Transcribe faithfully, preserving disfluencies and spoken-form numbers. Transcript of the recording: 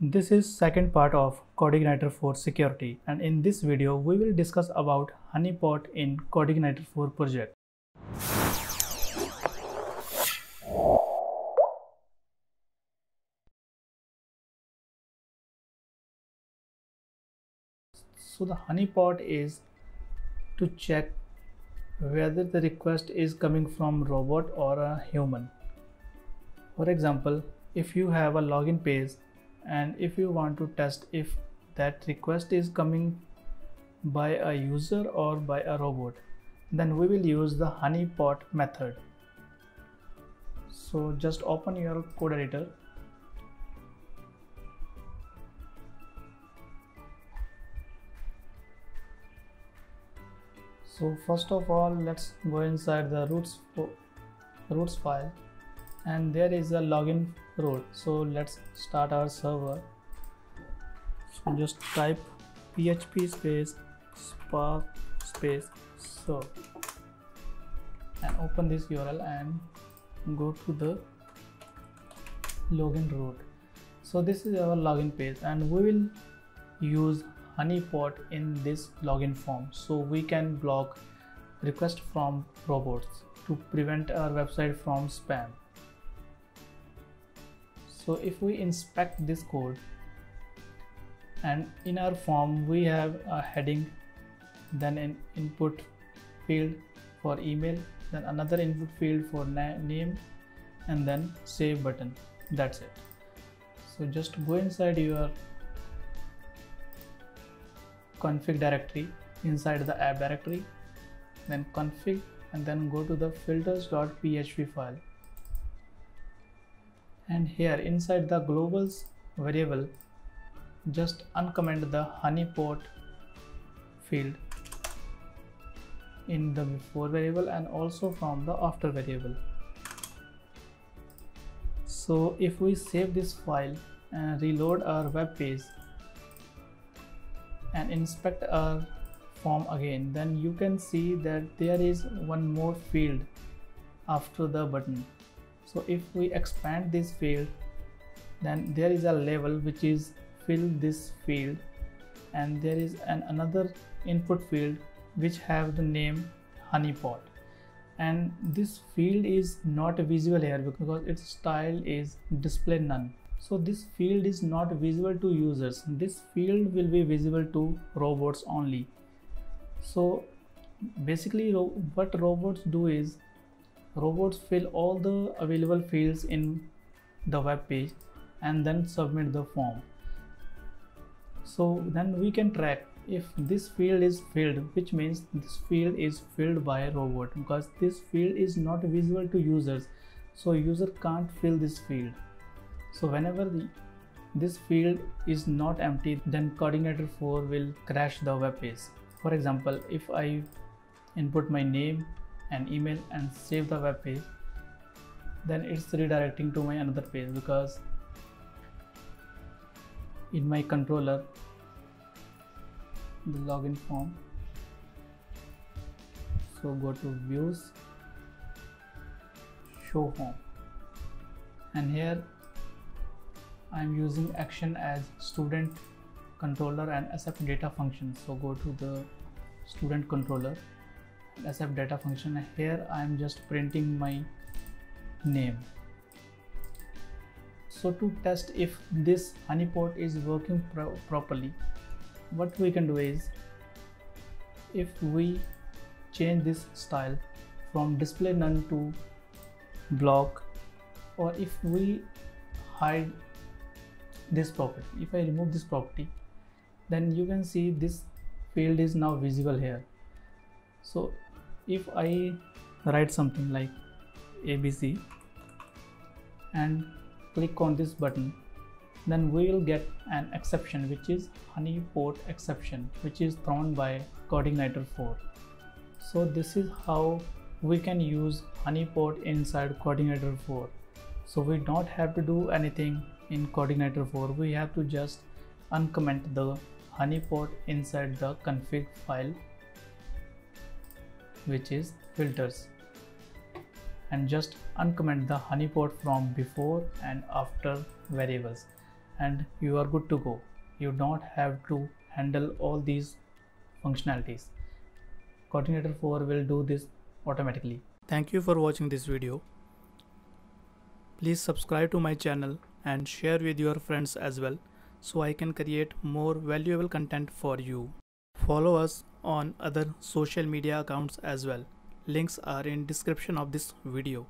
This is second part of CodeIgniter four security, and in this video we will discuss about Honeypot in CodeIgniter four project. So the Honeypot is to check whether the request is coming from robot or a human. For example, if you have a login page and if you want to test if that request is coming by a user or by a robot, then we will use the honeypot method. So just open your code editor. So first of all, let's go inside the roots roots file, and there is a login role. So let's start our server. So just type php space spark space serve and open this U R L and go to the login route. So this is our login page, and we will use honeypot in this login form, so we can block requests from robots to prevent our website from spam. So if we inspect this code, and in our form we have a heading, then an input field for email, then another input field for name, and then save button. That's it. So just go inside your config directory, inside the app directory, then config, and then go to the filters.php file. And here inside the globals variable, just uncomment the honeypot field in the before variable and also from the after variable. So if we save this file and reload our web page and inspect our form again, then you can see that there is one more field after the button. So if we expand this field, then there is a label which is fill this field, and there is an another input field which have the name honeypot, and this field is not visible here because its style is display none. So this field is not visible to users. This field will be visible to robots only. So basically ro what robots do is robots fill all the available fields in the web page and then submit the form. So then we can track if this field is filled, which means this field is filled by a robot, because this field is not visible to users, so user can't fill this field. So whenever the, this field is not empty, then CodeIgniter four will crash the web page. For example, if I input my name and email and save the web page, then it's redirecting to my another page, because in my controller, the login form, so go to views, show home, and here I'm using action as student controller and accept data function. So go to the student controller, accept data function. Here I am just printing my name. So to test if this honeypot is working pro properly, what we can do is, if we change this style from display none to block, or if we hide this property, if I remove this property, then you can see this field is now visible here. So if I write something like A B C and click on this button, then we will get an exception, which is honeypot exception, which is thrown by CodeIgniter four. So this is how we can use honeypot inside CodeIgniter four. So we don't have to do anything in CodeIgniter four. We have to just uncomment the honeypot inside the config file, which is filters, and just uncomment the honeypot from before and after variables, and you are good to go. You don't have to handle all these functionalities. CodeIgniter four will do this automatically. Thank you for watching this video. Please subscribe to my channel and share with your friends as well, so I can create more valuable content for you. Follow us on other social media accounts as well. Links are in description of this video.